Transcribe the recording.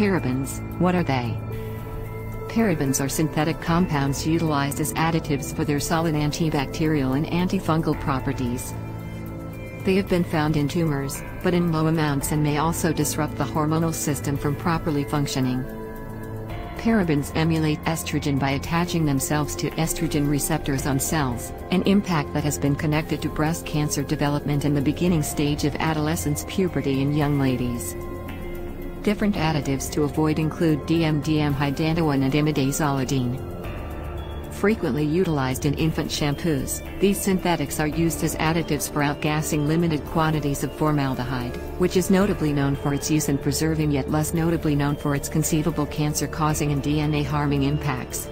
Parabens, what are they? Parabens are synthetic compounds utilized as additives for their solid antibacterial and antifungal properties. They have been found in tumors, but in low amounts and may also disrupt the hormonal system from properly functioning. Parabens emulate estrogen by attaching themselves to estrogen receptors on cells, an impact that has been connected to breast cancer development in the beginning stage of adolescence, puberty in young ladies. Different additives to avoid include DMDM hydantoin and imidazolidine. Frequently utilized in infant shampoos, these synthetics are used as additives for outgassing limited quantities of formaldehyde, which is notably known for its use in preserving yet less notably known for its conceivable cancer-causing and DNA-harming impacts.